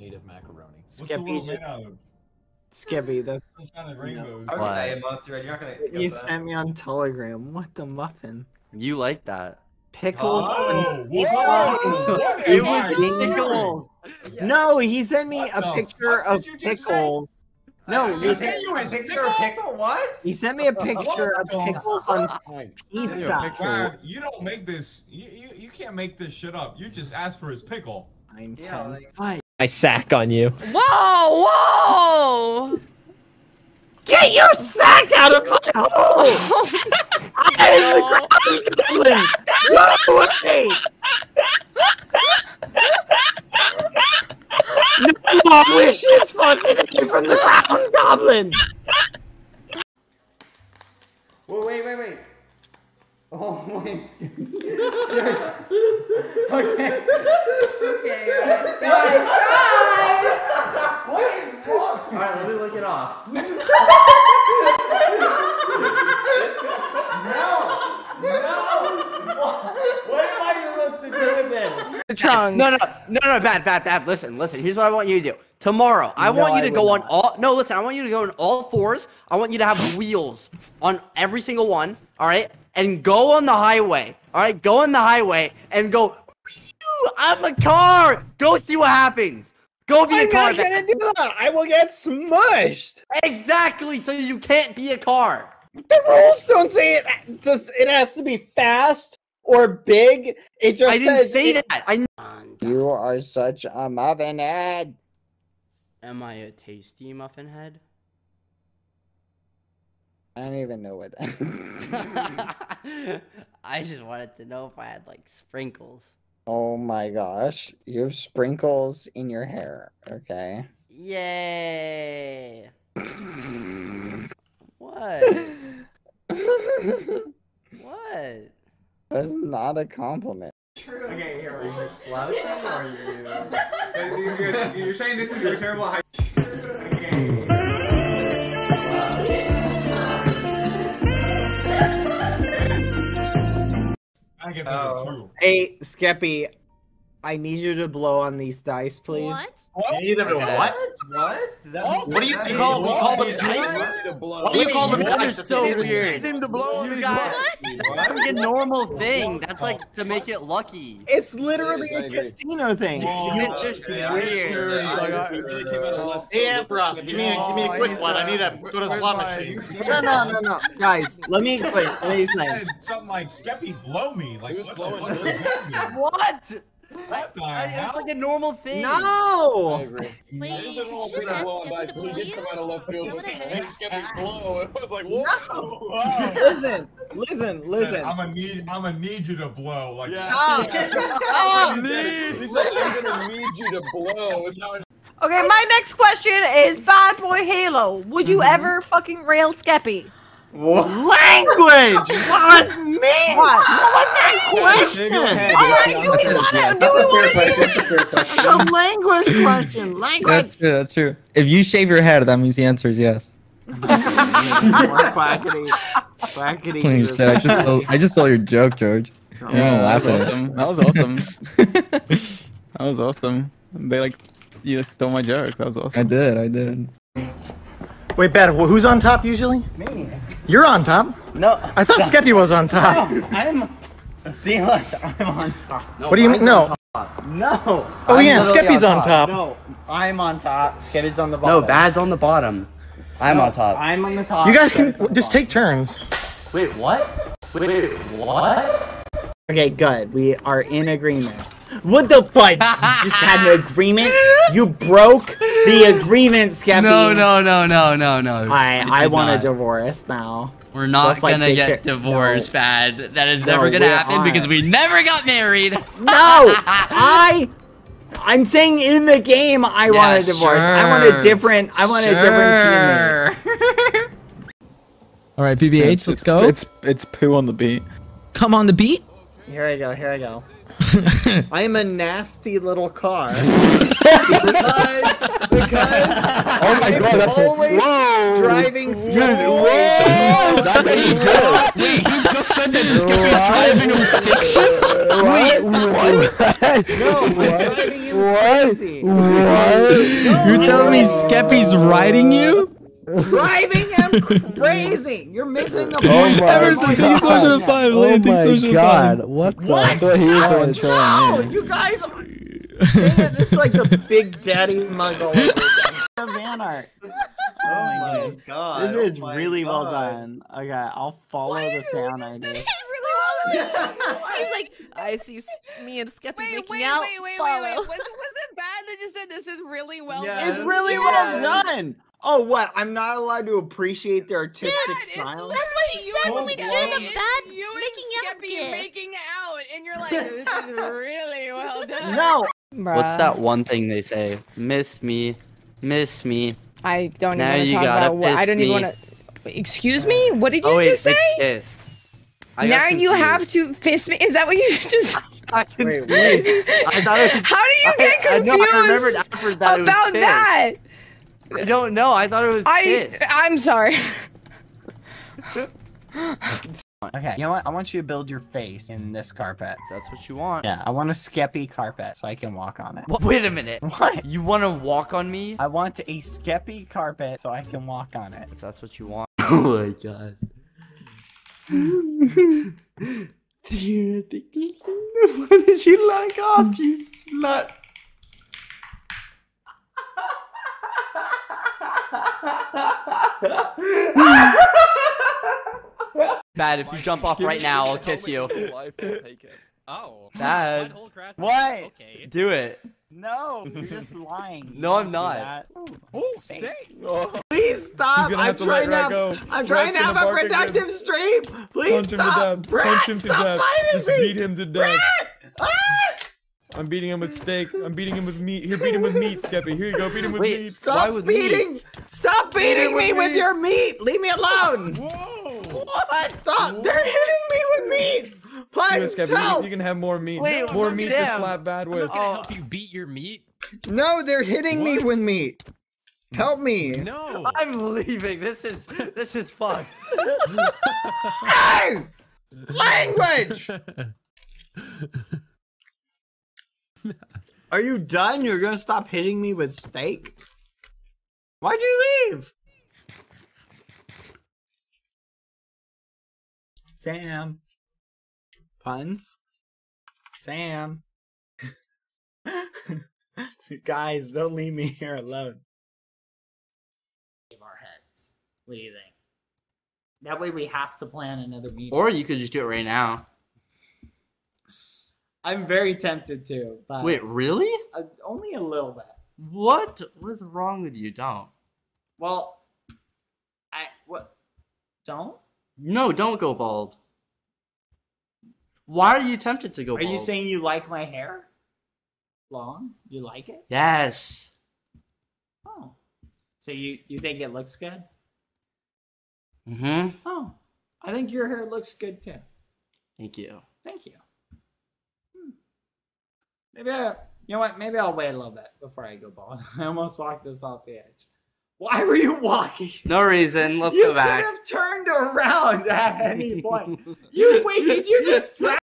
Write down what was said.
native macaroni. Skeppy, Skeppy, that's kind of rainbows. Okay, Monster Red, you're not gonna you sent me on Telegram. What the muffin? You like that? Pickles. Oh, what it was pickles. Yes. No, he sent me a picture of pickles. No, he sent you a picture of pickles. What? He sent me a picture of pickles on pizza. Wow, you don't make this. You can't make this shit up. You just asked for his pickle. I'm telling. I sack on you. Whoa! Whoa! Get your sack out of my hole! I am the ground goblin! Go away! No more wishes for today from the ground goblin! Whoa, wait. Oh, wait. Okay. Guys! What is wrong? Alright, let me lick it off. No! What am I supposed to do with this? The trunks. No, bad. Listen. Here's what I want you to do. Tomorrow, I want you to go on all. No, listen. I want you to go on all fours. I want you to have wheels on every single one. All right, and go on the highway. All right, go on the highway and go. I'm a car. Go see what happens. Go be a car. I'm not gonna do that. I will get smushed. Exactly. So you can't be a car. The rules don't say it. It has to be fast or big. It just. I didn't say that. You are such a muffin head. Am I a tasty muffin head? I don't even know what that is. I just wanted to know if I had like sprinkles. Oh my gosh, you have sprinkles in your hair. Okay. Yay. What? What? That's not a compliment. True. Okay, here, are you slouching or are you... You're saying this is your terrible height. I guess that's true. Hey, Skeppy, I need you to blow on these dice, please. What? I need them to what? What? What do you call them dice? What do you call them dice? That's so weird. You seem to blow on these dice. That's like a normal thing. That's like to make it lucky. It's literally a casino thing. It's just weird. Yeah, bro. Give me a quick one. I need to go to the slot machine. No. Guys, let me explain. Something like, Skeppy, blow me. Like, who's blowing? What? That's like a normal thing. No! I agree. Wait, there's a normal thing that blow on dice, but we did come out of left field with Skeppy's blow. It was like, whoa! Listen. I'm gonna need you to blow. Like, I'm gonna need you to blow. Okay, my next question is badboyhalo. Would you ever fucking rail Skeppy? What? Language! What means? What's that question? It's a language question. That's true. If you shave your head, that means the answer is yes. Quackity. I just stole your joke, George. Oh, yeah, laugh at him. That was awesome. They you stole my joke. That was awesome. I did. Wait, Bad, who's on top usually? Me. You're on top? No. I thought Skeppy was on top. No, I'm on top. No, what do you mean? No. No. Oh, yeah, Skeppy's on top. No, I'm on top. Skeppy's on the bottom. No, Bad's on the bottom. I'm on top. I'm on the top. You guys can just take turns. Wait, what? What? Okay, good. We are in agreement. What the fuck? You just had an agreement? You broke the agreement, Skeppy. No. I want a divorce now. We're not gonna get divorced, Fad. That is never gonna happen because we never got married. No! I'm saying in the game I want a divorce. Sure. I want a different teammate. Alright, PBH, let's go. It's poo on the beat. Come on the beat? Here I go. I'm a nasty little car. because oh my my god, that's always driving Skeppy. That is good. Wait, you just said that Skeppy's driving on stick shift? Wait, what? No, what? What? You're telling me Skeppy's riding you? Driving him crazy! You're missing the point. Ever since the social 5, landing social 5. Oh my god, what the? What? I thought he was the one trying. No, you guys are. This is like the big daddy muggle. Van art. Oh my god. This is really well done. Okay, I'll follow the fan artist. He's like, I see me and Skeppy making out. Wait. Was it bad that you said this is really well done? It's really well done. Oh, what? I'm not allowed to appreciate their artistic style? That's what he said when we did the bad making out, and you're like, this is really well done. No! Bruh. What's that one thing they say? Miss me, miss me. I don't even want to talk about what I don't even want to. Excuse me? What did you just say? Kiss. Now you have to fist me. Is that what you just? Wait. I thought it was, how do you get confused about that? I don't know. I thought it was kiss. I'm sorry. Okay, you know what? I want you to build your face in this carpet. That's what you want. Yeah, I want a Skeppy carpet so I can walk on it. Wait a minute. What? You want to walk on me? I want a Skeppy carpet so I can walk on it. If that's what you want. Oh my god. Theoretically, why did you log off, you slut? Bad, if you jump off right now, I'll kiss you. Oh. Bad. What? Okay. Do it. No, you're just lying. No, I'm not. Oh, steak. Please stop. I'm trying to have a productive stream. Please stop. Brad, stop fighting me. Beat him to death. I'm beating him with steak. I'm beating him with meat. Here, beat him with meat, Skeppy. Here you go. Beat him with meat. Stop beating. Stop beating me with your meat. Leave me alone. Whoa. What? Stop. They're hitting me with meat. Please, you can have more meat. Wait, more meat to slap Bad with. I'm not gonna help you beat your meat. No, they're hitting me with meat. Help me. No. I'm leaving. This is fucked. Hey! Language! Are you done? You're gonna stop hitting me with steak? Why'd you leave? Sam. Puns? Sam. Guys, don't leave me here alone. Our heads. What do you think? That way we have to plan another meeting. Or you could just do it right now. I'm very tempted to. But wait, really? Only a little bit. What? What's wrong with you? Don't. Well, what? Don't? No, don't go bald. Why are you tempted to go bald? Are you saying you like my hair? Long? You like it? Yes. Oh. So you think it looks good? Mm-hmm. Oh. I think your hair looks good too. Thank you. Thank you. Hmm. Maybe you know what? Maybe I'll wait a little bit before I go bald. I almost walked us off the edge. Why were you walking? No reason. Let's go back. You could have turned around at any point. You waited. You just